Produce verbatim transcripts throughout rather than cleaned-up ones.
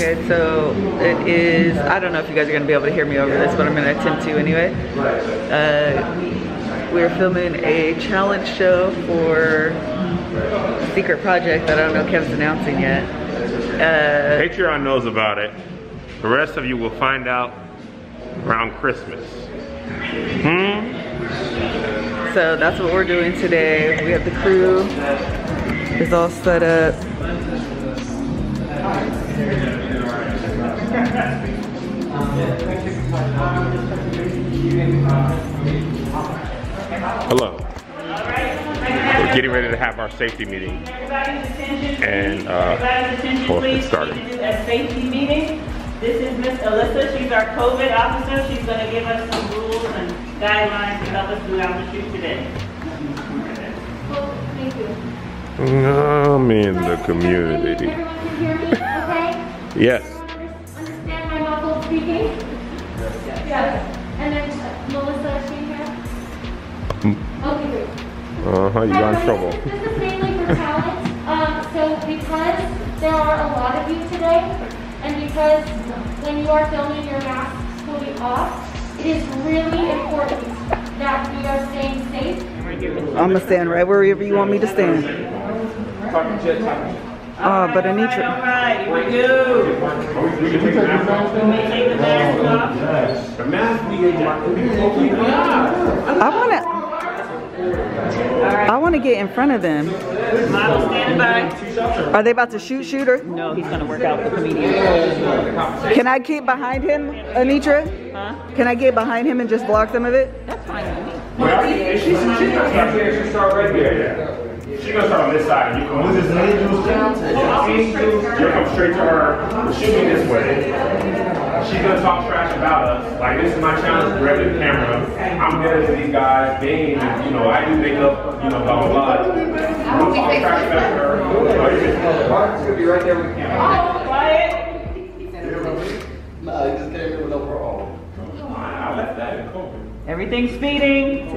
Okay, so it is, I don't know if you guys are gonna be able to hear me over this, but I'm gonna attempt to anyway. Uh, we're filming a challenge show for a secret project that I don't know Kev's announcing yet. Uh, Patreon knows about it. The rest of you will find out around Christmas. Hmm? So that's what we're doing today. We have the crew. It's all set up. Hello. We're getting ready to have our safety meeting. And uh, we'll get started. A safety meeting. This is Miss Alyssa. She's our COVID officer. She's going to give us some rules and guidelines to help us throughout the shoot today. Well, thank you. I'm in the community. Everyone can hear me, okay? Yes. Speaking? Yes. Yes. And then uh, Melissa, is she here? Okay, great. Uh-huh, you got in trouble. This, this is mainly for talent. um, so because there are a lot of you today, and because when you are filming, your masks will be off, it is really important that we are staying safe. I'm going to stand right wherever you want me to stand. Oh, but I need you. All right, we do. We can take the mask off. The mask we I want to. I want to get in front of them. Model standing by. Are they about to shoot shooter? No, he's going to work out the comedian. Can I keep behind him, Anitra? Huh? Can I get behind him and just block some of it? That's fine with me. She's she's gonna start right here. She's gonna start on this side and you come with this angels angels. You'll come straight to her, shoot me this way. She's gonna talk trash about us. Like, this is my challenge, directed the camera. I'm better than these guys, they ain't, you know, I do makeup, you know, blah blah blah. Don't talk trash about her. Mark's gonna be right there with the camera. Quiet! No, he just came here with overall. I left that in COVID. Everything's speeding.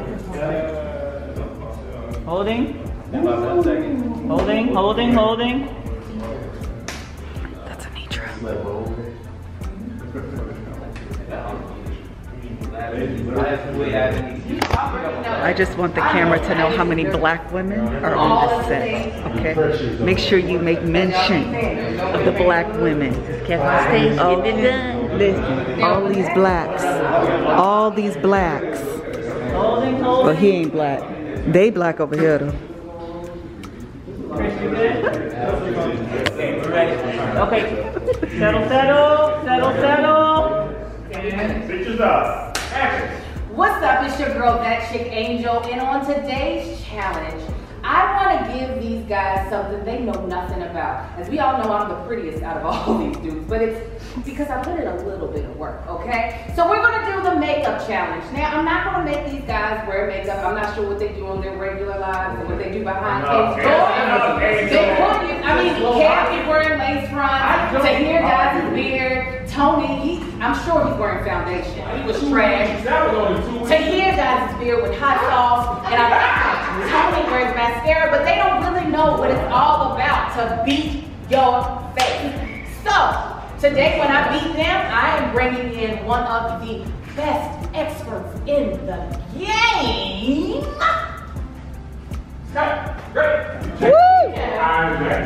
Holding. Holding, holding, holding. That's Anitra. I just want the camera to know how many black women are on this set. Okay. Make sure you make mention of the black women. Oh, listen, all these blacks. All these blacks. But he ain't black. They black over here though. Okay, we're ready. Okay. Settle, settle, settle, settle. Pictures up. Action. What's up? It's your girl, That Chick Angel. And on today's challenge, I want to give these guys something they know nothing about. As we all know, I'm the prettiest out of all these dudes, but it's because I put in a little bit of work, okay? So we're going to do the makeup challenge. Now, I'm not going to make these guys wear makeup. I'm not sure what they do on their regular lives and what they do behind closed doors. I mean, Cap is wearing lace front. Tahir dyes his beard. Tony, he, I'm sure he's wearing foundation. He was trash. Tahir dyes his beard with hot sauce, and I Tony wears mascara, but they don't really know what it's all about to beat your face. So, today when I beat them, I am bringing in one of the best experts in the game. Woo! I'm that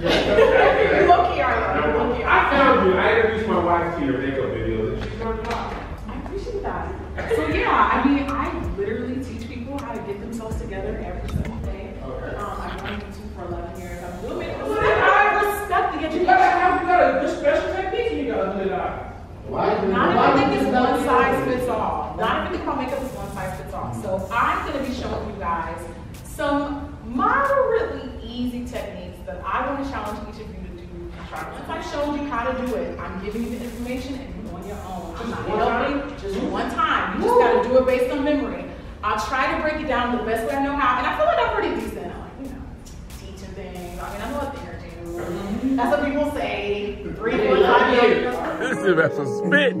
You okay, are you? I found you. I introduced my wife to your makeup videos, and she turned it off. I appreciate that. So yeah, I mean, I literally teach how to get themselves together every single day. Okay. Um, I've been teaching for eleven years. I'm doing it. I respect the education. You gotta have you gotta this special technique you gotta do that. Why? Not everything is one size fits all. Not everything called makeup is one size fits all. So I'm gonna be showing you guys some moderately easy techniques that I want to challenge each of you to do. Once I've shown you how to do it, I'm giving you the information and you're on your own. I'm not helping. Just one time. You just gotta do it based on memory. I'll try to break it down the best way I know how, and I feel like I'm pretty decent. I'm like, you know, teaching things. I mean, I know what they're doing. That's what people say. Breathe with audio. This is about some spit.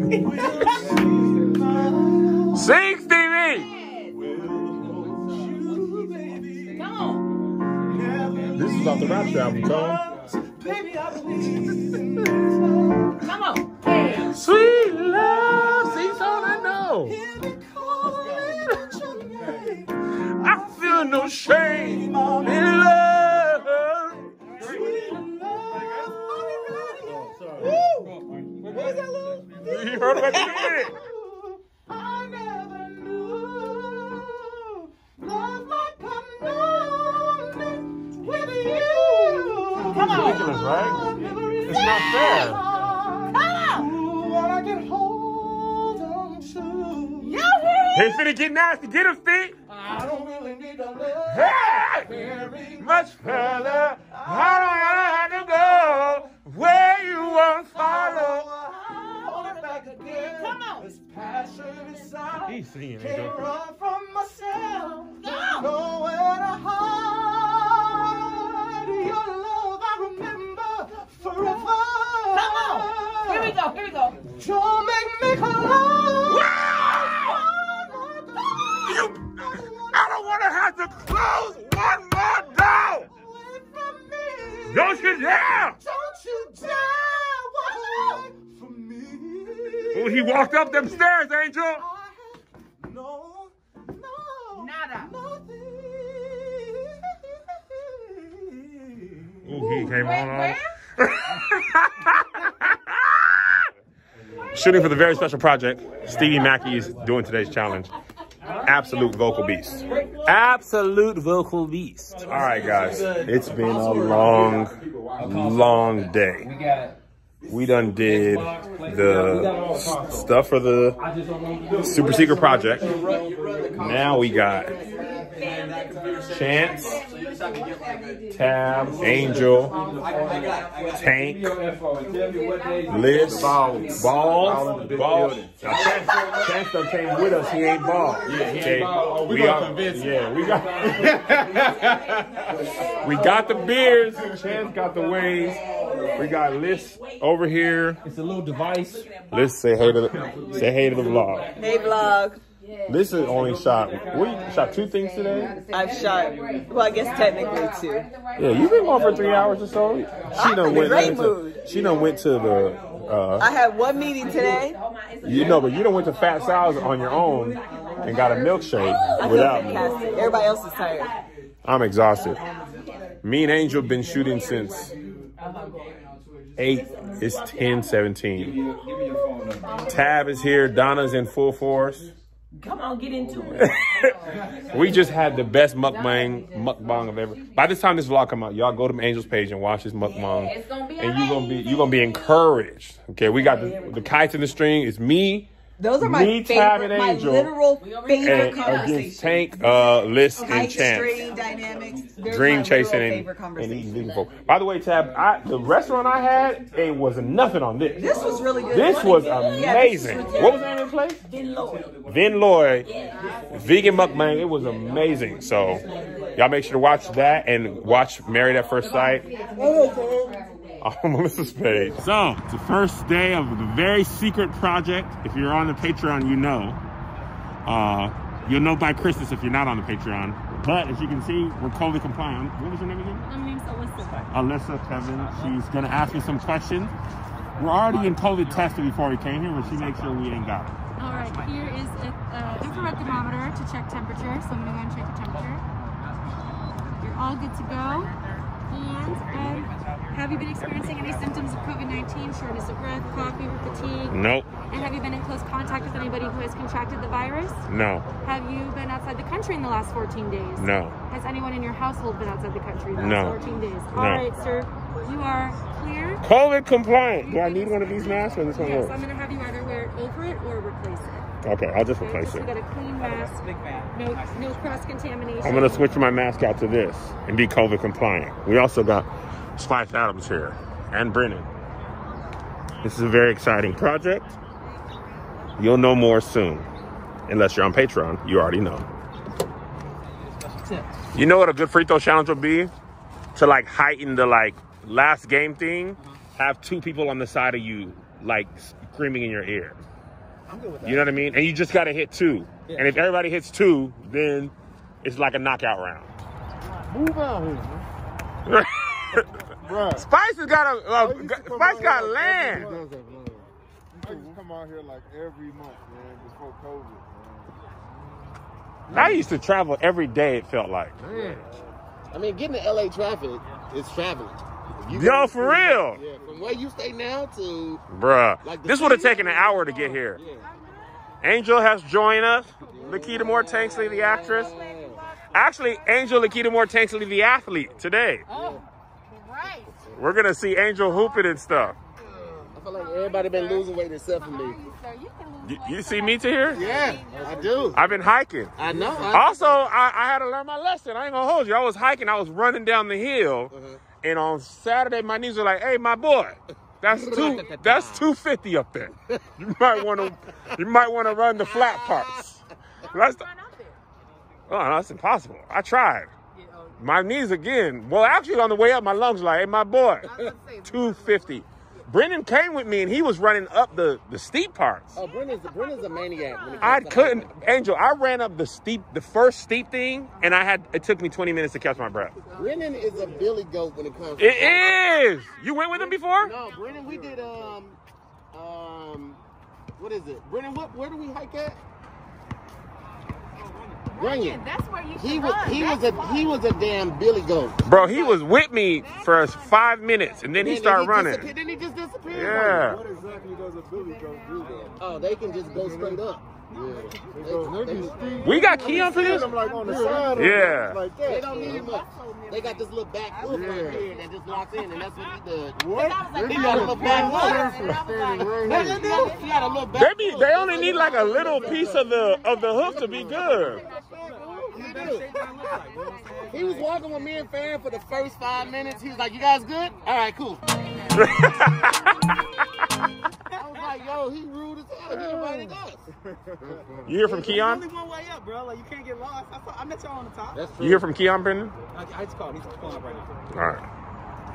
Sing, Stevie! Come on. This is off the rap album, Tom. Baby, I believe. Come on. Hey. Sweet love. See, it's all I know. I feel no shame in love. Sweet love. Woo! What was that little? You heard about it? I never knew love like a moment with you. Come on. It's ridiculous, right? It's not fair. Come on. What I can hold on to. Yeah, hey, finna get nasty. Get him, feet. I don't really need to love hey! Very much further. I don't wanna have to go where you won't follow. Hold it back again. Come on. This passion inside. He's singing. Can't run from myself. No. Nowhere to hide. Your love I remember forever. Come on. Here we go. Here we go. Don't make me close. Wow. I don't want to have to close one more door. Away from me. Don't you dare. Don't you dare walk from me. Well, he walked up them stairs, Angel. I have no, no, nada. Nothing. Ooh, he came wait, on. Where? Shooting for the very special project Stevie Mackey is doing today's challenge. Absolute vocal beast. Absolute vocal beast. All right, guys. It's been a long, long day. We done did the stuff for the super secret project. Now we got Chance, Tab, Angel, Tank, Liz, Balls, Balls. Chance done came with us. He ain't Balls. Yeah, he ain't Balls. We are convinced. Yeah, we got. We got the beards. Chance got the waves. We got Liz over here. It's a little device. Liz, say hey to the, say hey to the vlog. Hey vlog. This is only shot, we shot two things today? I've shot, well I guess technically two. Yeah, you've been going for three hours or so. She done went to, she done went to the... Uh, I had one meeting today. You know, but you done went to Fat Sal's on your own and got a milkshake I without me. Everybody else is tired. I'm exhausted. Me and Angel been shooting since eight, it's ten seventeen. Tab is here, Donna's in full force. Come on, get into it. We just had the best mukbang, mukbang of ever. By this time this vlog come out, y'all go to Angel's page and watch this mukbang. Yeah, it's gonna be and you're gonna be you're gonna be encouraged. Okay, we got the, the kites and the string. It's me. Those are my me, favorite, and Angel, my literal favorite conversations. Tank, uh, List, okay. And Chance. Dynamics. Dream chasing and, and eating folk. By the way, Tab, I, the restaurant I had, it was nothing on this. This was really good. This was good. Amazing. Yeah, this was what was the name of the place? Vin Lloyd. Vin Lloyd. Yeah. Vegan mukbang. It was amazing. So, y'all make sure to watch that and watch Married at First Sight. I'm Melissa's page. So, it's the first day of the very secret project. If you're on the Patreon, you know. Uh, you'll know by Christmas if you're not on the Patreon. But as you can see, we're totally compliant. What was your name again? My name's Alyssa. Alyssa, Kevin. She's going to ask me some questions. We're already in COVID tested before we came here, but she makes sure we ain't got it. All right, here is an uh, infrared thermometer to check temperature. So I'm going to go and check the temperature. You're all good to go. And um, have you been experiencing any symptoms of COVID nineteen, shortness of breath, coughing, fatigue? Nope. And have you been in close contact with anybody who has contracted the virus? No. Have you been outside the country in the last fourteen days? No. Has anyone in your household been outside the country in the last no. fourteen days? No. All right, sir. You are clear. COVID compliant. Do I need one of these masks or this one? Yes, works? I'm going to have you either wear it over it or replace it. Okay, I'll just replace it. You got a clean mask, no, no cross-contamination. I'm going to switch my mask out to this and be COVID compliant. We also got Spice Adams here and Brennan. This is a very exciting project. You'll know more soon. Unless you're on Patreon, you already know. You know what a good free throw challenge would be? To like heighten the like last game thing, have two people on the side of you like screaming in your ear. I'm good with that. You know what I mean? And you just got to hit two. Yeah. And if everybody hits two, then it's like a knockout round. Move out here, man. Spice has got a, uh, Spice got land. come out here like every month, man, before COVID, man. I used to travel every day, it felt like. Man. I mean, getting to L A traffic is traveling. Yo, for real. Yeah, from where you stay now to... Bruh, like this would have taken an hour to get here. Yeah. Angel has joined us. Lakita Moore-Tanksley, the actress. Actually, Angel Lakita Moore-Tanksley, the athlete, today. Oh, right. We're going to see Angel hooping and stuff. I feel like everybody been losing weight except for me. You, you see me to here? Yeah, I do. I've been hiking. I know. I also, I, I had to learn my lesson. I ain't going to hold you. I was hiking. I was running down the hill. Uh-huh. And on Saturday, my knees were like, hey, my boy, that's two, that's two fifty up there. You might want to you might want to run the flat parts. That's the, oh, no, that's impossible. I tried. My knees again. Well, actually, on the way up, my lungs were like, hey, my boy, two fifty. Brendan came with me, and he was running up the, the steep parts. Oh, Brendan's, Brendan's a maniac. When it I couldn't. Hiking. Angel, I ran up the steep, the first steep thing, and I had it took me twenty minutes to catch my breath. Brendan is a billy goat when it comes to It hiking. Is! You went with him before? No, Brendan, we did, um, um, what is it? Brendan, what, where do we hike at? Runyon. That's where you he was, he was a fun. He was a damn billy goat. Bro, he was with me for five minutes and then and he started he running. Then he just disappeared. Yeah. What exactly does a billy goat do though? Oh, they can just go straight up. Yeah. They go, they they we got Keon for this? Like on the side yeah. Like that. They don't need much. They got this little back hook yeah. right here that just locks in and that's what he does. What? They got a little back hook. They be they only need like a little piece of the of the hook to be good. He was walking with me and Fan for the first five minutes. He was like, you guys good? All right, cool. I was like, yo, he rude as hell. He invited us. You hear from Keon? There's only one way up, bro. Like, you can't get lost. I, thought, I met y'all on the top. That's true. You hear from Keon, Brendan? I, I just called. He's calling up right now. All right.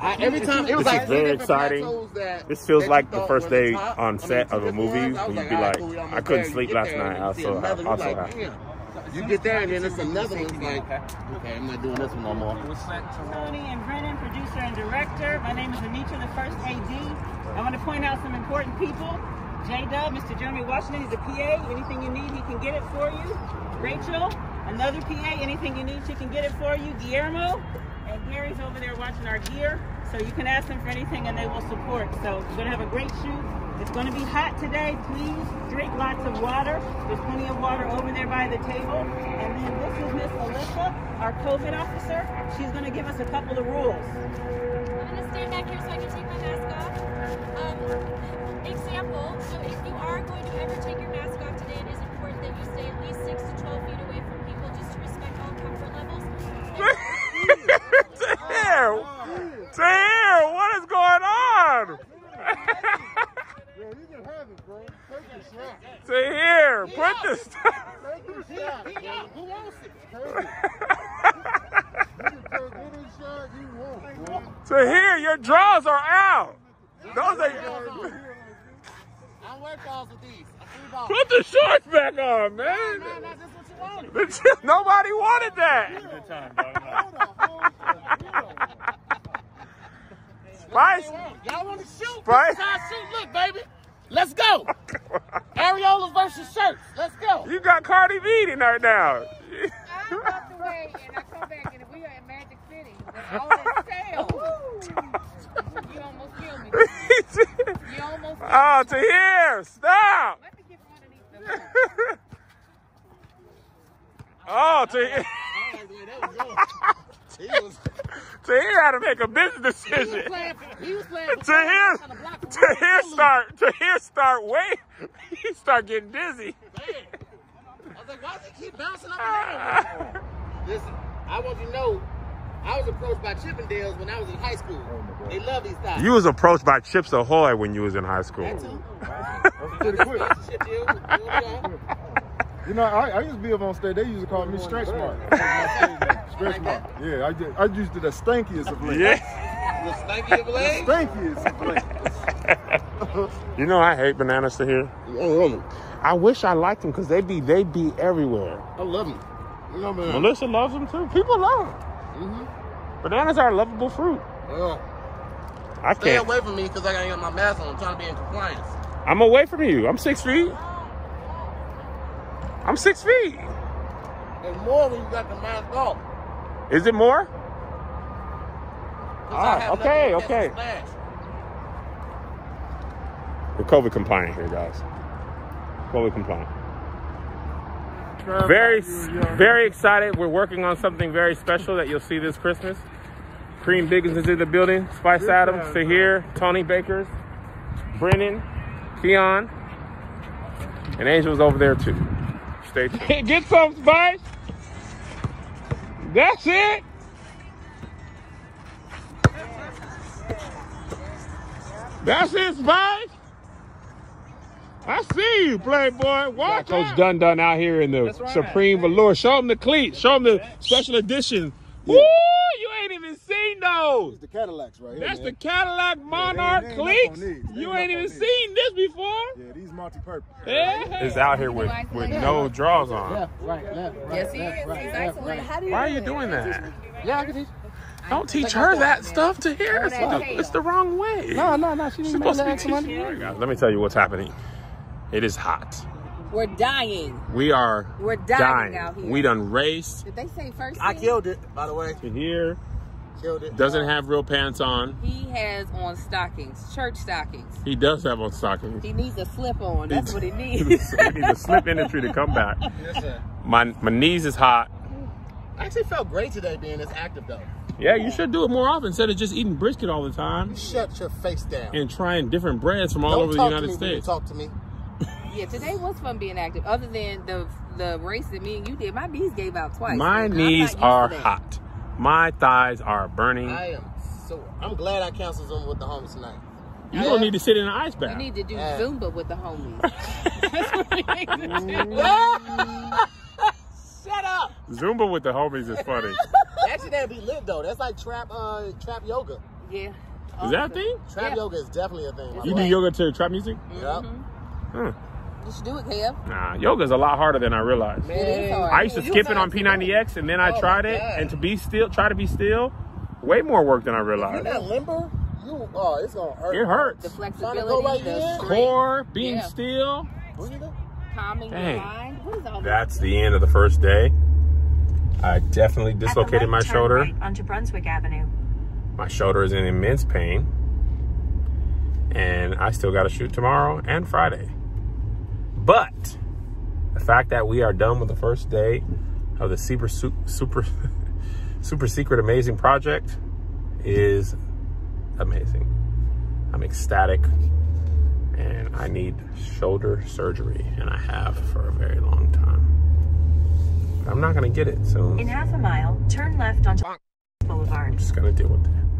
I, every time it was this like is very exciting. That, this feels like the first day top, on set I mean, of a movie. You'd like, be like, cool, I couldn't there, sleep last there, night. I saw that. I You get there and then it's another one. It's like, okay, I'm not doing this one no more. Tony and Brennan, producer and director. My name is Anitra, the first A D. I want to point out some important people. J-Dub, Mister Jeremy Washington, he's a P A. Anything you need, he can get it for you. Rachel, another P A. Anything you need, she can get it for you. Guillermo, and Gary's over there watching our gear. So you can ask them for anything and they will support. So you're going to have a great shoot. It's going to be hot today. Please drink lots of water. There's plenty of water over there by the table. And then this is Miss Alyssa, our COVID officer. She's going to give us a couple of rules. I'm going to stand back here so I can take my mask off. Um, example, so if you are going to ever take your mask off today, it is important that you stay at least six to twelve feet away from people just to respect all comfort levels. Damn! Damn! What is going on? To here, he put this. He Who wants it? To here, your draws are out. Those are. I wear balls with these. Put the shorts back on, man. No, no, no, what you wanted. Nobody wanted that. Spice. Y'all want to shoot? Spice. Shoot, look, baby. Let's go. Areolas versus shirts. Let's go. You got Cardi B tonight now. I walked away and I come back and we are in Magic City. With all that sales. You almost killed me. You almost killed me. Oh, to here. Stop. Let me get one of these. Oh, to here. Tahir had to make a business decision. Tahir, Tahir start, Tahir start wait. He start getting dizzy. Man. I was like, why does he keep bouncing up and down? Listen, I want you to know, I was approached by Chippendales when I was in high school. Oh, they love these guys. You was approached by Chips Ahoy when you was in high school. That too. That's pretty quick. You know, I, I used to be up on stage. They used to call me Stretch Mark. Stretch Mark. Yeah, I, did, I used to the stankiest of legs. Yeah. The stankiest of legs? The stankiest of legs. You know, I hate bananas to here. I love them. I wish I liked them because they be, they be everywhere. I love them. I love them. Melissa loves them too. People love them. Mm-hmm. Bananas are a lovable fruit. Yeah. I Stay can't. away from me because I got to get my mask on. I'm trying to be in compliance. I'm away from you. I'm six feet. I'm six feet. There's more when you got the mask off. Is it more? Ah, okay, okay. We're COVID compliant here, guys. COVID compliant. Very, very excited. We're working on something very special that you'll see this Christmas. Cream Biggins is in the building. Spice Adams, Sahir, Tony Baker's, Brennan, Keon, and Angel's over there too. Stay tuned. Get some, Spice. That's it. That's it, Spice. I see you, Playboy. Watch Coach out. Dun Dun out here in the right, Supreme man. Velour. Show him the cleats. Show him the special edition. Yeah. Woo! You ain't even seen those. It's the Cadillacs right here. That's man. the Cadillac Monarch yeah, they ain't, they ain't cleats. You ain't even these. seen this before. Yeah, these multi-purpose. Yeah. It's out here with, with yeah. no draws on. Left, right, left, right, yes, he left, right, He's left, right. How do you Why do are you doing that? Yeah, I can teach. Don't teach like her that stuff to hear. It's, the, it's the wrong way. No, no, no. She's supposed to be teaching. All right, guys, let me tell you what's happening. It is hot. We're dying. We are We're dying, dying. out here. We done raced. Did they say first? I thing? killed it, by the way. Here. Killed it. Doesn't have real pants on. He has on stockings, church stockings. He does have on stockings. He needs a slip on. That's he, what he needs. He needs a slip industry to come back. Yes, sir. My, my knees is hot. I actually felt great today being this active, though. Yeah, you should do it more often instead of just eating brisket all the time. Shut your face down. And trying different breads from all Don't over the United States. Don't talk to me. Yeah, today was fun being active. Other than the the race that me and you did, my knees gave out twice. My knees are hot. My thighs are burning. I am sore. I'm glad I canceled Zumba with the homies tonight. You yeah. don't need to sit in an ice bath. You need to do yeah. Zumba with the homies. That's what you need to do. Shut up. Zumba with the homies is funny. Actually, that'd be lit though. That's like trap uh trap yoga. Yeah. Is that a thing? Trap yeah. yoga is definitely a thing. You do yoga to trap music? Yep. Mm-hmm. hmm. You should do it, Kev. Nah, yoga's a lot harder than I realized. Man. It is hard. I used to you skip it on P ninety X, and then I oh tried it, God. and to be still, try to be still, way more work than I realized. You're not limber. You, oh, it's gonna hurt. It hurts. The flexibility, to go right the core, being yeah. still, calming Dang. your mind. What is all That's the end of the first day. I definitely dislocated my shoulder. Right onto Brunswick Avenue. My shoulder is in immense pain, and I still got to shoot tomorrow and Friday. But the fact that we are done with the first day of the super, super, super secret amazing project is amazing. I'm ecstatic and I need shoulder surgery and I have for a very long time. I'm not gonna get it soon. In half a mile, turn left onto Boulevard. I'm just gonna deal with that.